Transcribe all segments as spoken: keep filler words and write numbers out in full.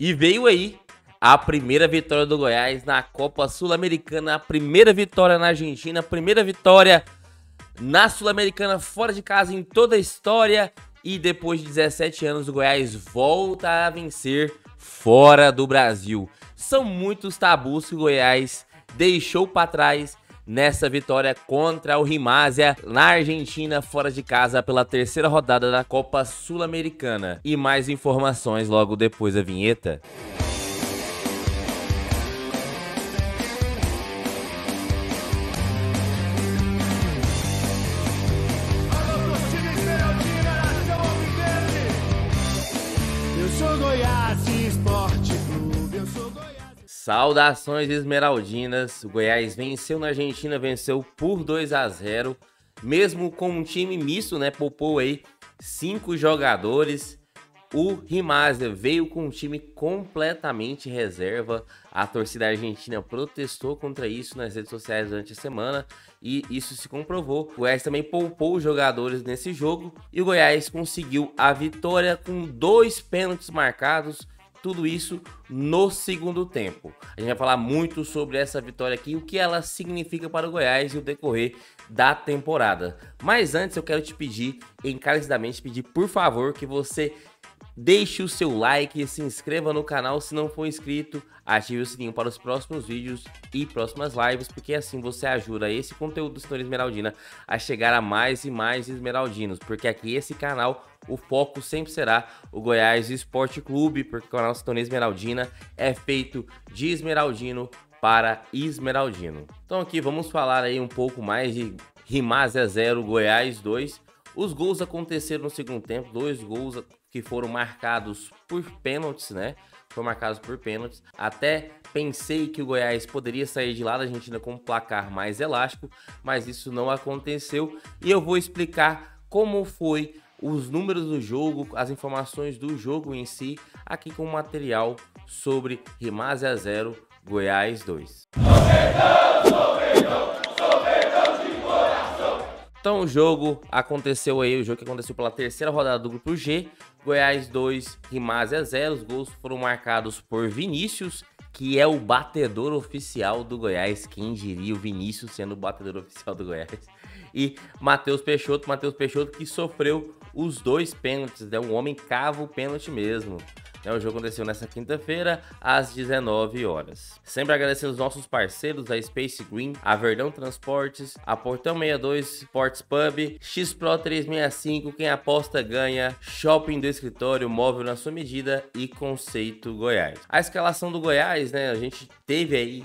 E veio aí a primeira vitória do Goiás na Copa Sul-Americana, a primeira vitória na Argentina, a primeira vitória na Sul-Americana fora de casa em toda a história. E depois de dezessete anos, o Goiás volta a vencer fora do Brasil. São muitos tabus que o Goiás deixou para trás nessa vitória contra o Rimazia na Argentina, fora de casa, pela terceira rodada da Copa Sul-Americana. E mais informações logo depois da vinheta. Saudações esmeraldinas, o Goiás venceu na Argentina, venceu por dois a zero, mesmo com um time misto, né, poupou aí cinco jogadores. O Rimazia veio com um time completamente reserva, a torcida argentina protestou contra isso nas redes sociais durante a semana e isso se comprovou. O Goiás também poupou os jogadores nesse jogo e o Goiás conseguiu a vitória com dois pênaltis marcados. Tudo isso no segundo tempo. A gente vai falar muito sobre essa vitória aqui, o que ela significa para o Goiás e o decorrer da temporada. Mas antes eu quero te pedir, encarecidamente pedir, por favor, que você deixe o seu like, se inscreva no canal se não for inscrito, ative o sininho para os próximos vídeos e próximas lives, porque assim você ajuda esse conteúdo do Sintonia Esmeraldina a chegar a mais e mais esmeraldinos, porque aqui esse canal, o foco sempre será o Goiás Esporte Clube, porque o canal Sintonia Esmeraldina é feito de esmeraldino para esmeraldino. Então aqui vamos falar aí um pouco mais de Rimazia zero, Goiás dois. Os gols aconteceram no segundo tempo, dois gols que foram marcados por pênaltis, né? Foram marcados por pênaltis. Até pensei que o Goiás poderia sair de lá da Argentina com um placar mais elástico, mas isso não aconteceu. E eu vou explicar como foi os números do jogo, as informações do jogo em si, aqui com material sobre Rimazia zero, Goiás dois. Então o jogo aconteceu aí, o jogo que aconteceu pela terceira rodada do Grupo G, Goiás dois, Rimazia zero, os gols foram marcados por Vinícius, que é o batedor oficial do Goiás, quem diria o Vinícius sendo o batedor oficial do Goiás, e Matheus Peixoto, Matheus Peixoto que sofreu os dois pênaltis, né? O homem cava o pênalti mesmo. O jogo aconteceu nessa quinta-feira, às dezenove horas. Sempre agradecendo os nossos parceiros, a Space Green, a Verdão Transportes, a Portão sessenta e dois Sports Pub, X Pro trezentos e sessenta e cinco, quem aposta ganha, Shopping do Escritório, Móvel na sua medida e Conceito Goiás. A escalação do Goiás, né, a gente teve aí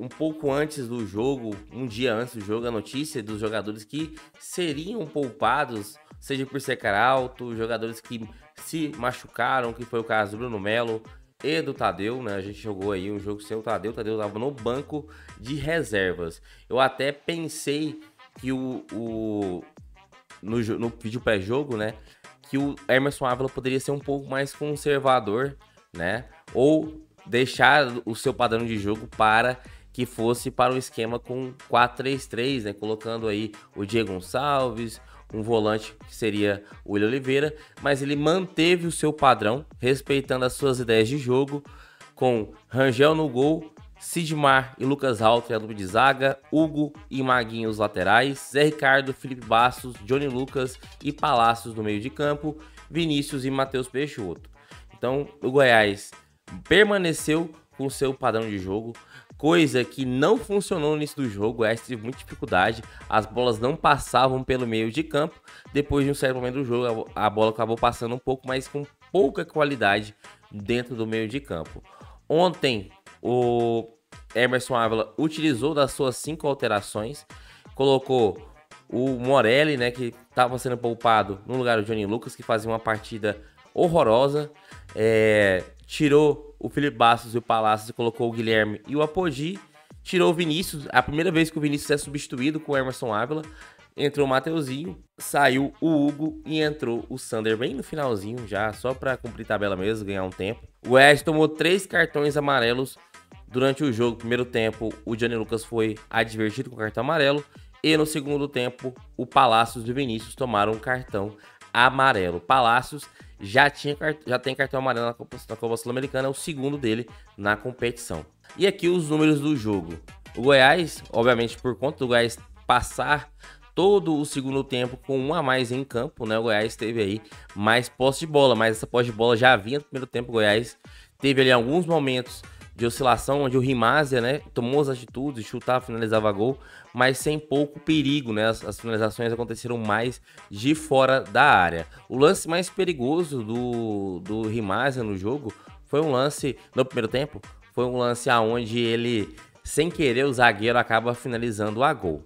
um pouco antes do jogo, um dia antes do jogo, a notícia dos jogadores que seriam poupados, seja por secar alto, jogadores que se machucaram, que foi o caso do Bruno Melo e do Tadeu, né? A gente jogou aí um jogo sem o Tadeu, o Tadeu estava no banco de reservas. Eu até pensei que o, o no, no vídeo pré-jogo, né, que o Emerson Ávila poderia ser um pouco mais conservador, né, ou deixar o seu padrão de jogo para que fosse para um esquema com quatro três três, né, colocando aí o Diego Gonçalves, um volante que seria o Willian Oliveira, mas ele manteve o seu padrão, respeitando as suas ideias de jogo, com Rangel no gol, Sidmar e Lucas Alter a dupla de zaga, Hugo e Maguinho os laterais, Zé Ricardo, Felipe Bastos, Johnny Lucas e Palacios no meio de campo, Vinícius e Matheus Peixoto. Então o Goiás permaneceu com seu padrão de jogo, coisa que não funcionou no início do jogo. O Goiás teve muita dificuldade, as bolas não passavam pelo meio de campo, depois de um certo momento do jogo a bola acabou passando um pouco, mas com pouca qualidade dentro do meio de campo. Ontem o Emerson Ávila utilizou das suas cinco alterações, colocou o Morelli, né, que estava sendo poupado, no lugar do Johnny Lucas, que fazia uma partida horrorosa, é, tirou o Felipe Bastos e o Palacios, colocou o Guilherme e o Apodi, tirou o Vinícius, a primeira vez que o Vinícius é substituído com o Emerson Ávila, entrou o Mateuzinho, saiu o Hugo e entrou o Sander bem no finalzinho já, só para cumprir tabela mesmo, ganhar um tempo. O Goiás tomou três cartões amarelos durante o jogo. Primeiro tempo, o Johnny Lucas foi advertido com o cartão amarelo e no segundo tempo, o Palacios e o Vinícius tomaram um cartão amarelo. Palacios, já, tinha, já tem cartão amarelo na Copa, na Copa Sul-Americana, é o segundo dele na competição. E aqui os números do jogo. O Goiás, obviamente por conta do Goiás passar todo o segundo tempo com um a mais em campo, né? O Goiás teve aí mais posse de bola, mas essa posse de bola já vinha no primeiro tempo. O Goiás teve ali alguns momentos de oscilação, onde o Rimazia, né, tomou as atitudes, chutava, finalizava gol, mas sem pouco perigo, né, as, as finalizações aconteceram mais de fora da área. O lance mais perigoso do, do Rimazia no jogo foi um lance, no primeiro tempo, foi um lance aonde ele, sem querer, o zagueiro acaba finalizando a gol.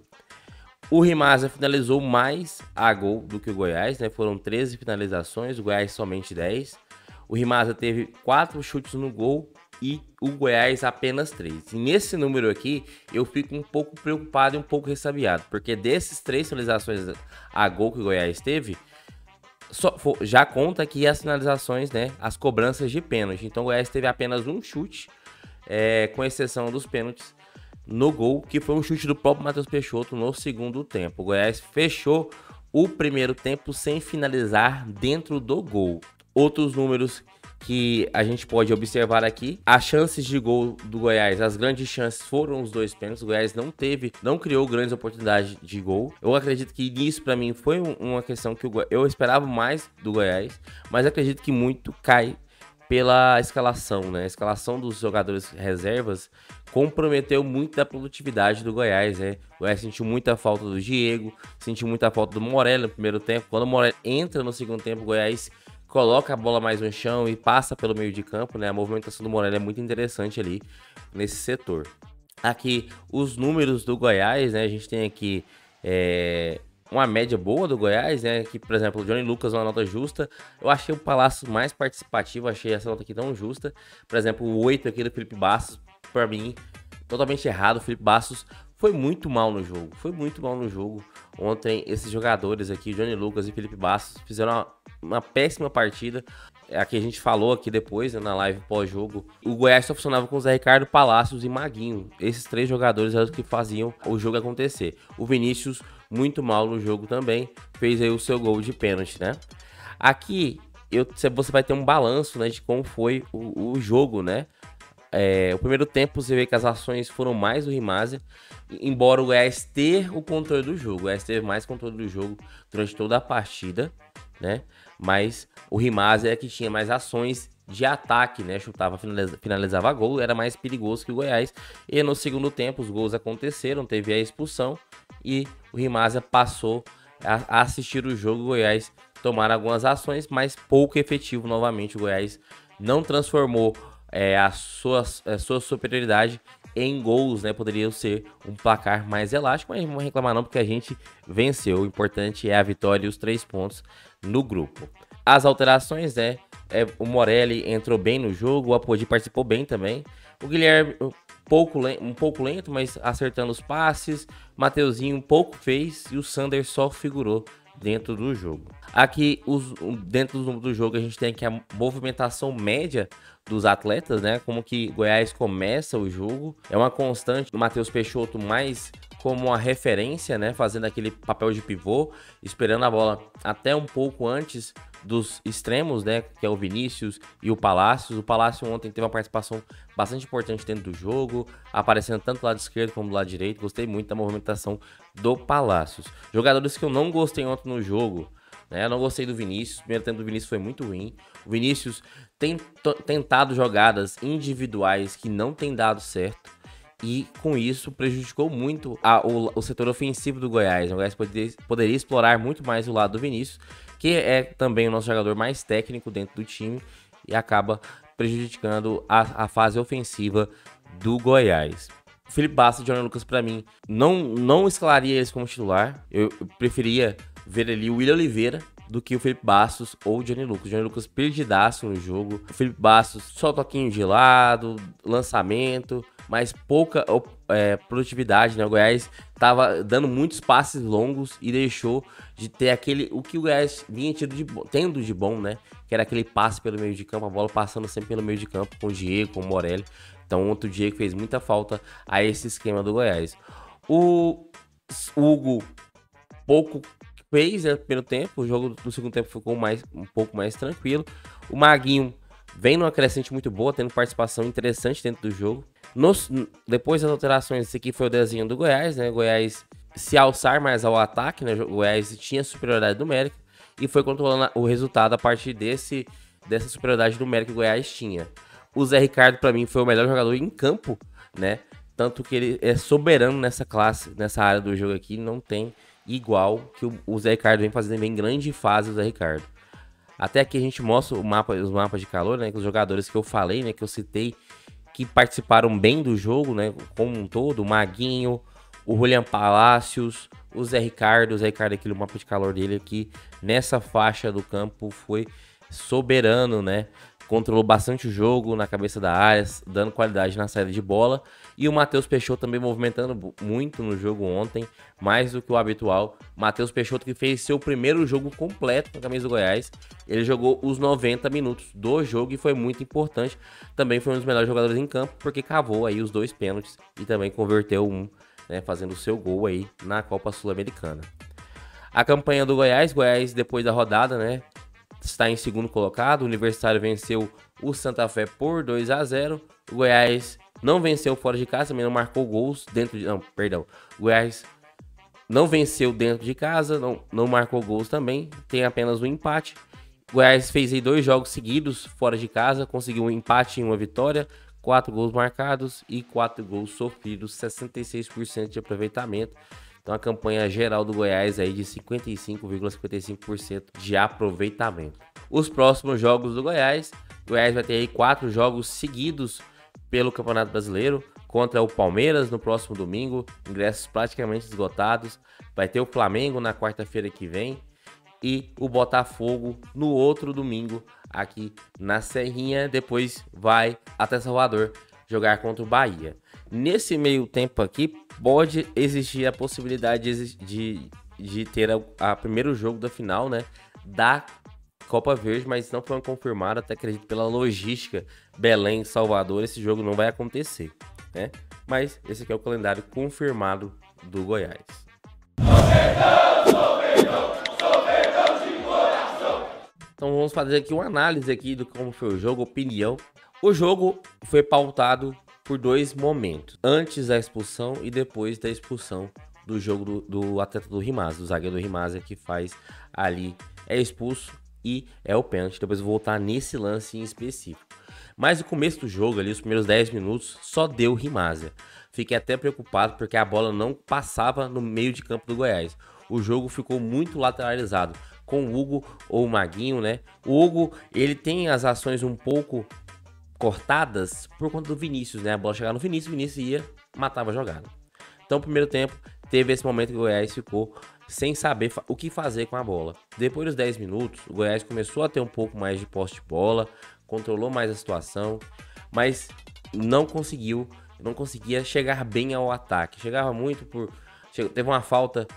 O Rimazia finalizou mais a gol do que o Goiás, né, foram treze finalizações, o Goiás somente dez. O Rimazia teve quatro chutes no gol, e o Goiás apenas três. E nesse número aqui, eu fico um pouco preocupado e um pouco ressabiado, porque desses três finalizações a gol que o Goiás teve, só, já conta aqui as finalizações, né, as cobranças de pênalti. Então o Goiás teve apenas um chute, é, com exceção dos pênaltis, no gol, que foi um chute do próprio Matheus Peixoto no segundo tempo. O Goiás fechou o primeiro tempo sem finalizar dentro do gol. Outros números que a gente pode observar aqui, as chances de gol do Goiás, as grandes chances foram os dois pênaltis. O Goiás não teve, não criou grandes oportunidades de gol. Eu acredito que isso para mim foi uma questão que eu, eu esperava mais do Goiás, mas acredito que muito cai pela escalação, né? A escalação dos jogadores reservas comprometeu muito a produtividade do Goiás, né? O Goiás sentiu muita falta do Diego, sentiu muita falta do Morelli no primeiro tempo. Quando o Morelli entra no segundo tempo, o Goiás coloca a bola mais no chão e passa pelo meio de campo, né? A movimentação do Morelli é muito interessante ali nesse setor. Aqui, os números do Goiás, né? A gente tem aqui é, uma média boa do Goiás, né? Que, por exemplo, o Johnny Lucas, uma nota justa. Eu achei o Palacios mais participativo, achei essa nota aqui tão justa. Por exemplo, o oito aqui do Felipe Bastos, para mim, totalmente errado. O Felipe Bastos foi muito mal no jogo, foi muito mal no jogo. Ontem, esses jogadores aqui, Johnny Lucas e Felipe Bastos, fizeram uma, uma péssima partida. A que a gente falou aqui depois, né, na live pós-jogo. O Goiás só funcionava com o Zé Ricardo, Palacios e Maguinho. Esses três jogadores eram os que faziam o jogo acontecer. O Vinícius, muito mal no jogo também, fez aí o seu gol de pênalti, né? Aqui, eu, você vai ter um balanço, né, de como foi o, o jogo, né? É, o primeiro tempo, você vê que as ações foram mais do Rimazia, embora o Goiás ter o controle do jogo. O Goiás teve mais controle do jogo durante toda a partida, né? Mas o Rimazia é que tinha mais ações de ataque, né? Chutava, finalizava, finalizava gol, era mais perigoso que o Goiás. E no segundo tempo, os gols aconteceram, teve a expulsão e o Rimazia passou a, a assistir o jogo. O Goiás tomaram algumas ações, mas pouco efetivo novamente. O Goiás não transformou É, a, sua, a sua superioridade em gols, né? Poderia ser um placar mais elástico, mas não vamos reclamar não, porque a gente venceu. O importante é a vitória e os três pontos no grupo. As alterações, né? É, o Morelli entrou bem no jogo, o Apodi participou bem também. O Guilherme um pouco, um pouco lento, mas acertando os passes. Mateuzinho um pouco fez e o Sander só figurou dentro do jogo. Aqui, os, dentro do, do jogo, a gente tem aqui a movimentação média dos atletas, né? Como que Goiás começa o jogo. É uma constante do Matheus Peixoto mais como uma referência, né? Fazendo aquele papel de pivô, esperando a bola até um pouco antes dos extremos, né? Que é o Vinícius e o Palacios. O Palacios ontem teve uma participação bastante importante dentro do jogo, aparecendo tanto do lado esquerdo como do lado direito. Gostei muito da movimentação do Palacios. Jogadores que eu não gostei ontem no jogo, né? Eu não gostei do Vinícius. O primeiro tempo do Vinícius foi muito ruim. O Vinícius tem tentado jogadas individuais que não tem dado certo. E com isso prejudicou muito a, o, o setor ofensivo do Goiás. O Goiás poderia, poderia explorar muito mais o lado do Vinícius, que é também o nosso jogador mais técnico dentro do time, e acaba prejudicando a, a fase ofensiva do Goiás. Felipe Bastos e Johnny Lucas, para mim, não, não escalaria eles como titular. Eu preferia ver ali o William Oliveira do que o Felipe Bastos ou o Johnny Lucas. O Johnny Lucas perdidaço no jogo. O Felipe Bastos só toquinho de lado, lançamento, mas pouca é, produtividade, né? O Goiás tava dando muitos passes longos e deixou de ter aquele, o que o Goiás vinha tido de, tendo de bom, né? Que era aquele passe pelo meio de campo, a bola passando sempre pelo meio de campo com o Diego, com o Morelli. Então ontem o Diego fez muita falta a esse esquema do Goiás. O Hugo pouco fez, né, no primeiro tempo. O jogo do segundo tempo ficou mais, um pouco mais tranquilo. O Maguinho vem numa crescente muito boa, tendo participação interessante dentro do jogo. Nos, depois das alterações, esse aqui foi o desenho do Goiás, né? O Goiás se alçar mais ao ataque, né? O Goiás tinha superioridade numérica e foi controlando o resultado a partir desse, dessa superioridade numérica que o Goiás tinha. O Zé Ricardo, para mim, foi o melhor jogador em campo, né? Tanto que ele é soberano nessa classe, nessa área do jogo aqui, não tem igual que o, o Zé Ricardo vem fazendo, vem grande fase o Zé Ricardo. Até aqui a gente mostra o mapa, os mapas de calor, né? Os jogadores que eu falei, né? Que eu citei, que participaram bem do jogo, né? Como um todo, o Maguinho, o Julian Palacios, o Zé Ricardo. O Zé Ricardo aqui, o mapa de calor dele aqui, nessa faixa do campo, foi soberano, né? Controlou bastante o jogo na cabeça da área, dando qualidade na saída de bola. E o Matheus Peixoto também movimentando muito no jogo ontem, mais do que o habitual. Matheus Peixoto, que fez seu primeiro jogo completo na camisa do Goiás. Ele jogou os noventa minutos do jogo e foi muito importante. Também foi um dos melhores jogadores em campo, porque cavou aí os dois pênaltis e também converteu um, né, fazendo o seu gol aí na Copa Sul-Americana. A campanha do Goiás, Goiás depois da rodada, né? Está em segundo colocado. O Universitário venceu o Santa Fé por dois a zero. O Goiás não venceu fora de casa, também não marcou gols dentro de... Não, perdão. O Goiás não venceu dentro de casa, não, não marcou gols também. Tem apenas um empate. O Goiás fez aí dois jogos seguidos fora de casa, conseguiu um empate e uma vitória. Quatro gols marcados e quatro gols sofridos, sessenta e seis por cento de aproveitamento. Então a campanha geral do Goiás aí de cinquenta e cinco vírgula cinquenta e cinco por cento de aproveitamento. Os próximos jogos do Goiás, o Goiás vai ter aí quatro jogos seguidos pelo Campeonato Brasileiro, contra o Palmeiras no próximo domingo, ingressos praticamente esgotados. Vai ter o Flamengo na quarta-feira que vem e o Botafogo no outro domingo aqui na Serrinha. Depois vai até Salvador jogar contra o Bahia. Nesse meio tempo aqui, pode existir a possibilidade de, de ter o primeiro jogo da final, né, da Copa Verde, mas não foi confirmado, até acredito pela logística Belém, Salvador, esse jogo não vai acontecer, né? Mas esse aqui é o calendário confirmado do Goiás. Então vamos fazer aqui uma análise aqui do como foi o jogo, opinião. O jogo foi pautado por dois momentos, antes da expulsão e depois da expulsão do jogo do, do atleta do Rimaz, do zagueiro do Rimaz, que faz ali, é expulso e é o pênalti. Depois eu vou voltar nesse lance em específico. Mas o começo do jogo ali, os primeiros dez minutos, só deu Rimaz. Fiquei até preocupado porque a bola não passava no meio de campo do Goiás. O jogo ficou muito lateralizado com o Hugo ou o Maguinho, né? O Hugo, ele tem as ações um pouco cortadas por conta do Vinícius, né? A bola chegava no Vinícius, o Vinícius ia, matava a jogada. Então, primeiro tempo, teve esse momento que o Goiás ficou sem saber o que fazer com a bola. Depois dos dez minutos, o Goiás começou a ter um pouco mais de posse de bola, controlou mais a situação, mas não conseguiu, não conseguia chegar bem ao ataque. Chegava muito por... Teve uma falta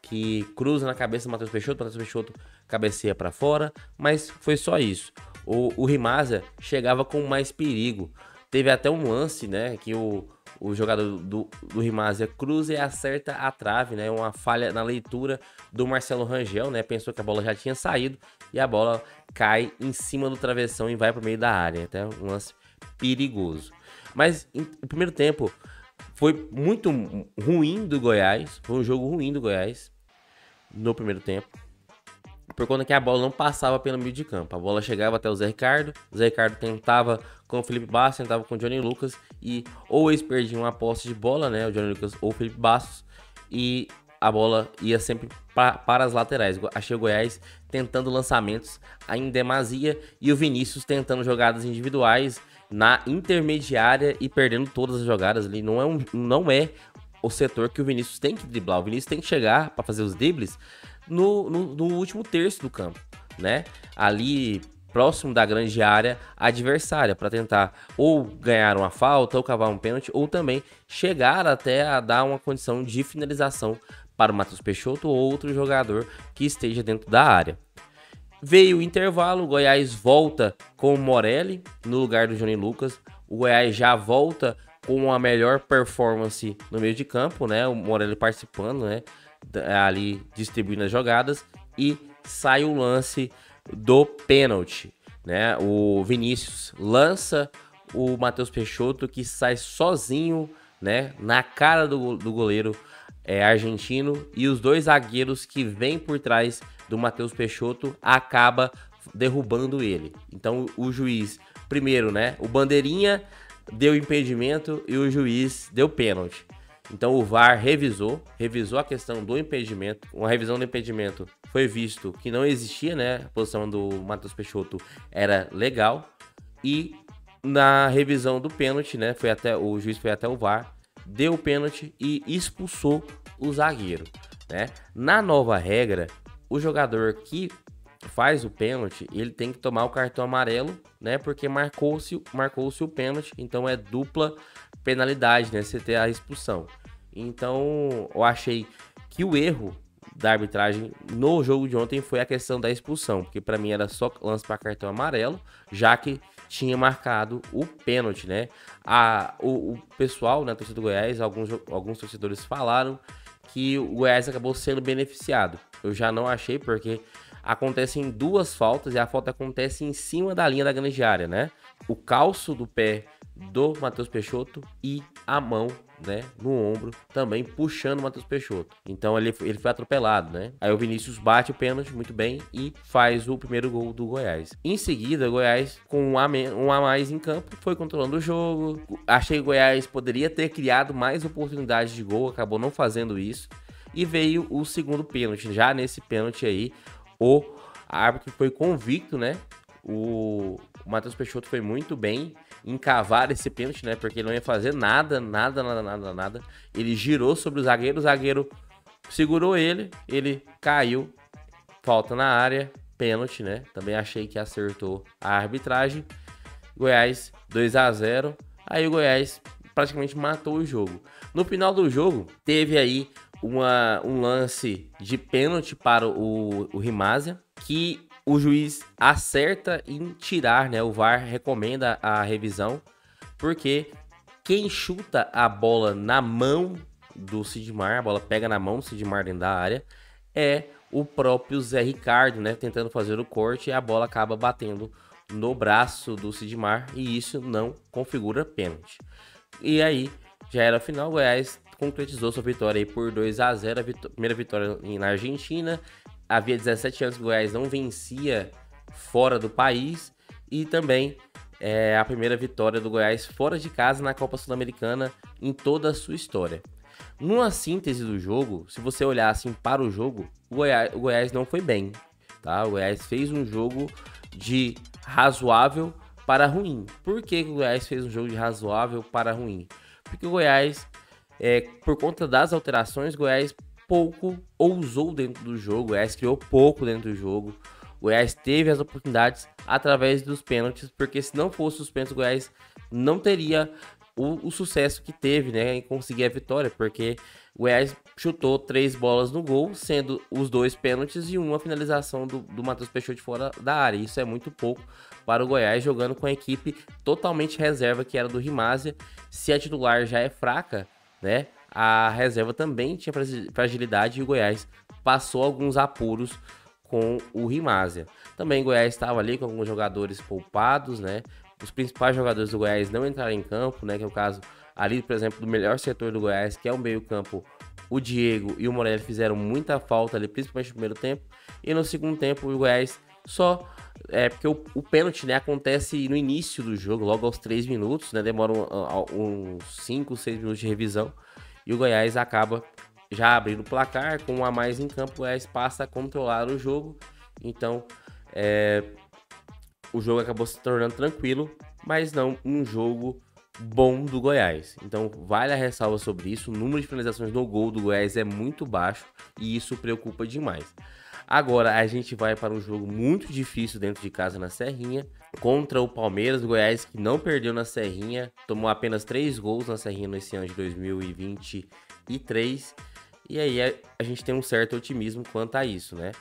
que cruza na cabeça do Matheus Peixoto, o Matheus Peixoto cabeceia para fora, mas foi só isso. O, o Rimazia chegava com mais perigo. Teve até um lance, né, que o, o jogador do, do Rimazia cruza e acerta a trave, né, uma falha na leitura do Marcelo Rangel, né, pensou que a bola já tinha saído e a bola cai em cima do travessão e vai para o meio da área, até um lance perigoso. Mas em, no primeiro tempo foi muito ruim do Goiás, foi um jogo ruim do Goiás no primeiro tempo, por conta que a bola não passava pelo meio de campo. A bola chegava até o Zé Ricardo, o Zé Ricardo tentava com o Felipe Bastos, tentava com o Johnny Lucas, e ou eles perdiam a posse de bola, né, o Johnny Lucas ou o Felipe Bastos, e a bola ia sempre pra, para as laterais. Achei o Goiás tentando lançamentos em demasia e o Vinícius tentando jogadas individuais na intermediária e perdendo todas as jogadas ali. Não é, um, não é o setor que o Vinícius tem que driblar, o Vinícius tem que chegar para fazer os dribles No, no, no último terço do campo, né? Ali próximo da grande área adversária, para tentar ou ganhar uma falta, ou cavar um pênalti, ou também chegar até a dar uma condição de finalização para o Matheus Peixoto ou outro jogador que esteja dentro da área. Veio o intervalo, o Goiás volta com o Morelli no lugar do Johnny Lucas. O Goiás já volta com a melhor performance no meio de campo, né? O Morelli participando, né, ali distribuindo as jogadas e sai o lance do pênalti, né? O Vinícius lança o Matheus Peixoto, que sai sozinho, né, na cara do, do goleiro é, argentino, e os dois zagueiros que vêm por trás do Matheus Peixoto acaba derrubando ele. Então o juiz, primeiro, né, o bandeirinha deu impedimento e o juiz deu pênalti. Então o V A R revisou, revisou a questão do impedimento. Uma revisão do impedimento foi visto que não existia, né? A posição do Matheus Peixoto era legal. E na revisão do pênalti, né? Foi até, o juiz foi até o V A R, deu o pênalti e expulsou o zagueiro, né? Na nova regra, o jogador que faz o pênalti, ele tem que tomar o cartão amarelo, né? Porque marcou-se marcou-se o pênalti, então é dupla penalidade, né? Você ter a expulsão. Então, eu achei que o erro da arbitragem no jogo de ontem foi a questão da expulsão, porque para mim era só lance para cartão amarelo, já que tinha marcado o pênalti, né? A, o, o pessoal, né, torcida do Goiás, alguns, alguns torcedores falaram que o Goiás acabou sendo beneficiado. Eu já não achei, porque acontecem duas faltas e a falta acontece em cima da linha da grande área, né? O calço do pé do Matheus Peixoto e a mão, né, no ombro, também puxando o Matheus Peixoto. Então ele, ele foi atropelado, né? Aí o Vinícius bate o pênalti muito bem e faz o primeiro gol do Goiás. Em seguida, o Goiás, com um a, um a mais em campo, foi controlando o jogo. Achei que o Goiás poderia ter criado mais oportunidades de gol, acabou não fazendo isso. E veio o segundo pênalti. Já nesse pênalti aí, o árbitro foi convicto, né? O Matheus Peixoto foi muito bem em cavar esse pênalti, né? Porque ele não ia fazer nada, nada, nada, nada, nada. Ele girou sobre o zagueiro, o zagueiro segurou ele, ele caiu, falta na área, pênalti, né? Também achei que acertou a arbitragem. Goiás dois a zero. Aí o Goiás praticamente matou o jogo. No final do jogo, teve aí Uma, um lance de pênalti para o, o Rimaz, que o juiz acerta em tirar, né? O V A R recomenda a revisão, porque quem chuta a bola na mão do Sidmar, a bola pega na mão do Sidmar dentro da área, é o próprio Zé Ricardo, né? Tentando fazer o corte e a bola acaba batendo no braço do Sidmar, e isso não configura pênalti. E aí, já era final, o Goiás concretizou sua vitória aí por dois a zero, a vitó- primeira vitória na Argentina. Havia dezessete anos que o Goiás não vencia fora do país, e também é a primeira vitória do Goiás fora de casa na Copa Sul-Americana em toda a sua história. Numa síntese do jogo, se você olhar assim para o jogo, o Goiás, o Goiás não foi bem, tá? O Goiás fez um jogo de razoável para ruim. Por que o Goiás fez um jogo de razoável para ruim? Porque o Goiás... É, por conta das alterações, Goiás pouco ousou dentro do jogo, Goiás criou pouco dentro do jogo, Goiás teve as oportunidades através dos pênaltis, porque se não fosse os pênaltis, Goiás não teria o, o sucesso que teve, né, em conseguir a vitória, porque Goiás chutou três bolas no gol, sendo os dois pênaltis e uma finalização do, do Matheus Peixoto de fora da área. Isso é muito pouco para o Goiás, jogando com a equipe totalmente reserva, que era do Rimazia. Se a titular já é fraca, né, a reserva também tinha fragilidade, e o Goiás passou alguns apuros com o Rimazia. Também o Goiás estava ali com alguns jogadores poupados, né? Os principais jogadores do Goiás não entraram em campo, né? Que é o caso ali, por exemplo, do melhor setor do Goiás, que é o meio-campo. O Diego e o Morelli fizeram muita falta ali, principalmente no primeiro tempo. E no segundo tempo, o Goiás só... É porque o, o pênalti, né, acontece no início do jogo, logo aos três minutos, né? Demora uns cinco, seis minutos de revisão. E o Goiás acaba já abrindo o placar, com um a mais em campo, o Goiás passa a controlar o jogo. Então, é, o jogo acabou se tornando tranquilo, mas não um jogo bom do Goiás. Então, vale a ressalva sobre isso. O número de finalizações no gol do Goiás é muito baixo e isso preocupa demais. Agora a gente vai para um jogo muito difícil dentro de casa, na Serrinha, contra o Palmeiras. O Goiás, que não perdeu na Serrinha, tomou apenas três gols na Serrinha nesse ano de dois mil e vinte e três. E aí a, a gente tem um certo otimismo quanto a isso, né?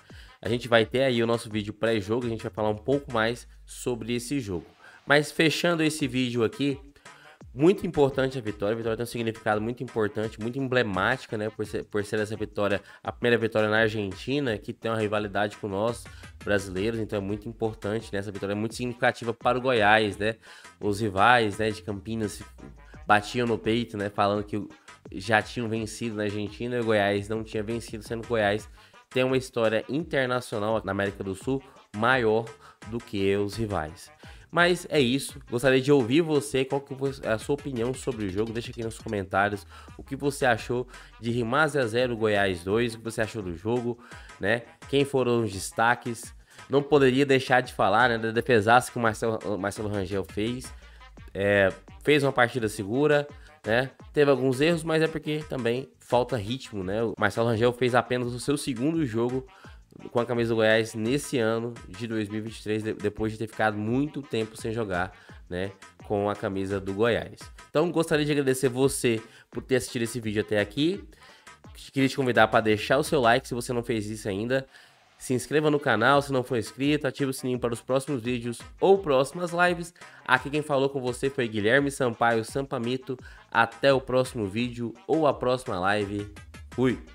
A gente vai ter aí o nosso vídeo pré-jogo, a gente vai falar um pouco mais sobre esse jogo. Mas fechando esse vídeo aqui, Muito importante a vitória, a vitória tem um significado muito importante, muito emblemática, né? Por ser, por ser essa vitória, a primeira vitória na Argentina, que tem uma rivalidade com nós, brasileiros, então é muito importante, né? Essa vitória é muito significativa para o Goiás, né? Os rivais, né, de Campinas batiam no peito, né? Falando que já tinham vencido na Argentina e o Goiás não tinha vencido, sendo que o Goiás tem uma história internacional na América do Sul maior do que os rivais. Mas é isso, gostaria de ouvir você, qual que é a sua opinião sobre o jogo, deixa aqui nos comentários o que você achou de Rimazia zero, Goiás dois, o que você achou do jogo, né? Quem foram os destaques, não poderia deixar de falar, né, da defesaça que o Marcelo, o Marcelo Rangel fez, é, fez uma partida segura, né? Teve alguns erros, mas é porque também falta ritmo, né? O Marcelo Rangel fez apenas o seu segundo jogo com a camisa do Goiás nesse ano de dois mil e vinte e três, depois de ter ficado muito tempo sem jogar, né, com a camisa do Goiás. Então gostaria de agradecer você por ter assistido esse vídeo até aqui, queria te convidar para deixar o seu like se você não fez isso ainda, se inscreva no canal se não for inscrito, ative o sininho para os próximos vídeos ou próximas lives. Aqui quem falou com você foi Guilherme Sampaio Sampamito, até o próximo vídeo ou a próxima live, fui!